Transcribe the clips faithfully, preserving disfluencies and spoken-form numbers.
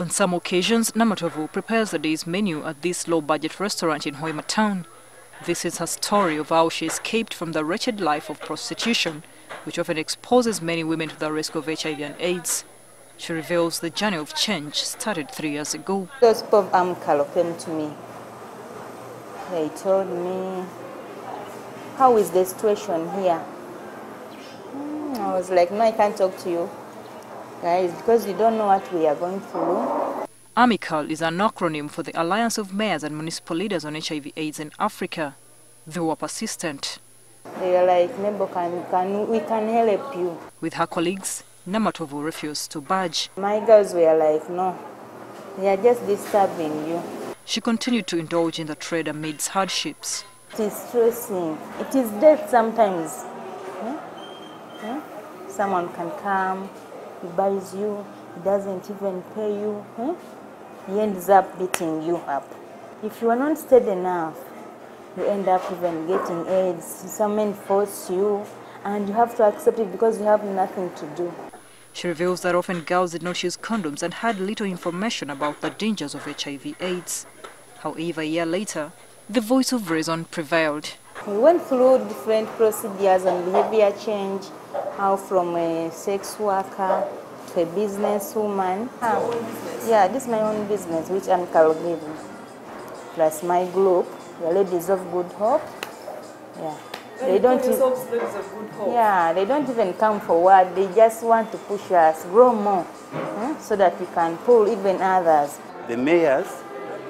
On some occasions, Namatovu prepares the day's menu at this low-budget restaurant in Hoima town. This is her story of how she escaped from the wretched life of prostitution, which often exposes many women to the risk of H I V and AIDS. She reveals the journey of change started three years ago. Those people of Amical came to me. They told me, how is the situation here? I was like, no, I can't talk to you guys because you don't know what we are going through. Amical is an acronym for the Alliance of Mayors and Municipal Leaders on H I V AIDS in Africa. They were persistent. They were like, Nebo, can, can, we can help you. With her colleagues, Namatovu refused to budge. My girls were like, no, they are just disturbing you. She continued to indulge in the trade amidst hardships. It is stressing. It is death sometimes. Hmm? Hmm? Someone can come, he buys you, he doesn't even pay you. Hmm? He ends up beating you up. If you are not steady enough, you end up even getting AIDS. Some men force you, and you have to accept it because you have nothing to do. She reveals that often girls did not use condoms and had little information about the dangers of H I V AIDS. However, a year later, the voice of reason prevailed. We went through different procedures and behavior change, how from a sex worker to a businesswoman. Ah, business. Yeah, this is my own business, which I'm Calgary, plus my group, the Ladies of Good Hope. Yeah. They don't, yeah, they don't even come forward, they just want to push us, grow more, hmm, so that we can pull even others. The mayors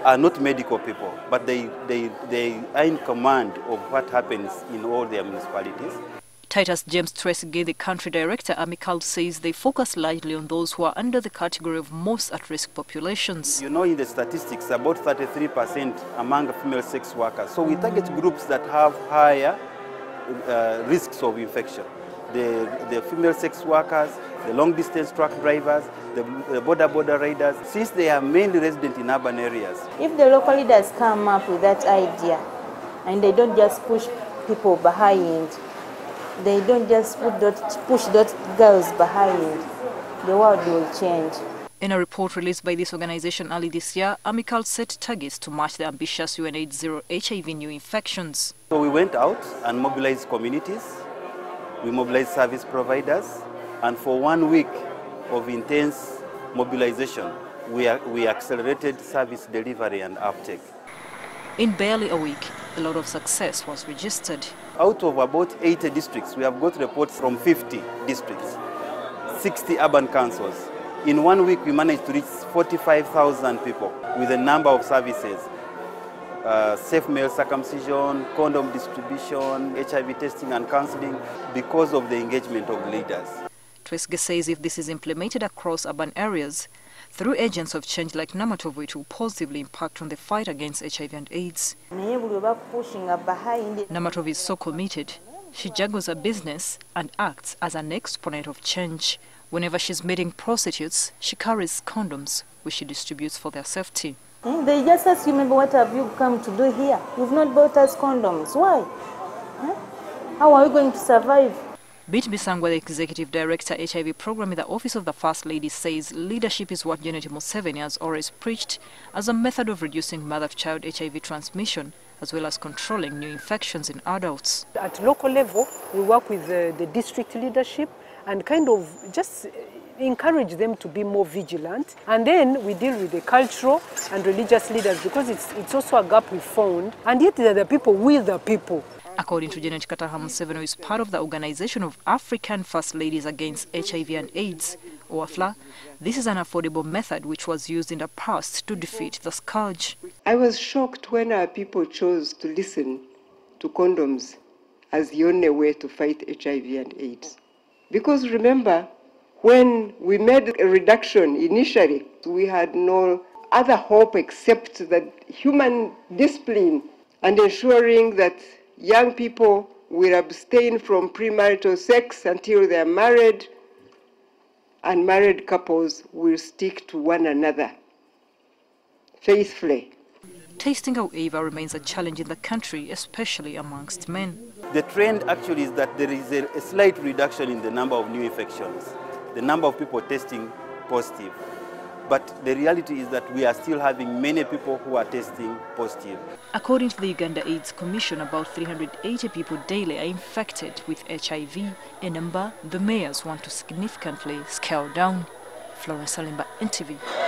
are not medical people, but they, they, they are in command of what happens in all their municipalities. Titus James Tresge, the country director, Amical, says they focus largely on those who are under the category of most at-risk populations. You know, in the statistics, about thirty-three percent among female sex workers. So we target groups that have higher Uh, risks of infection. The, the female sex workers, the long-distance truck drivers, the, the border-border riders, since they are mainly resident in urban areas. If the local leaders come up with that idea and they don't just push people behind, they don't just put that, push those girls behind, the world will change. In a report released by this organization early this year, Amical set targets to match the ambitious UNAIDS zero H I V new infections. So we went out and mobilized communities, we mobilized service providers, and for one week of intense mobilization, we, are, we accelerated service delivery and uptake. In barely a week, a lot of success was registered. Out of about eighty districts, we have got reports from fifty districts, sixty urban councils. In one week, we managed to reach forty-five thousand people with a number of services. Uh, safe male circumcision, condom distribution, H I V testing and counseling because of the engagement of leaders. Twiske says if this is implemented across urban areas, through agents of change like Namatovu, it will positively impact on the fight against H I V and AIDS. Namatovu is so committed. She juggles her business and acts as an exponent of change. Whenever she's meeting prostitutes, she carries condoms, which she distributes for their safety. They just ask you, maybe, what have you come to do here? You've not bought us condoms. Why? Huh? How are we going to survive? Beat Bisangwa, the executive director H I V program in the office of the First Lady, says leadership is what Janet Museveni has always preached as a method of reducing mother-child H I V transmission, as well as controlling new infections in adults. At local level, we work with the, the district leadership and kind of just encourage them to be more vigilant. And then we deal with the cultural and religious leaders because it's, it's also a gap we found, and yet they're the people with the people. According to Jenet Katahamuseveno, is part of the Organization of African First Ladies Against H I V and AIDS, O A F L A, this is an affordable method which was used in the past to defeat the scourge. I was shocked when our people chose to listen to condoms as the only way to fight H I V and AIDS. Because remember, when we made a reduction initially, we had no other hope except that human discipline and ensuring that young people will abstain from premarital sex until they are married, and married couples will stick to one another faithfully. Testing, however, remains a challenge in the country, especially amongst men. The trend actually is that there is a, a slight reduction in the number of new infections, the number of people testing positive. But the reality is that we are still having many people who are testing positive. According to the Uganda AIDS Commission, about three hundred eighty people daily are infected with H I V, a number the mayors want to significantly scale down. Florence Salimba, N T V.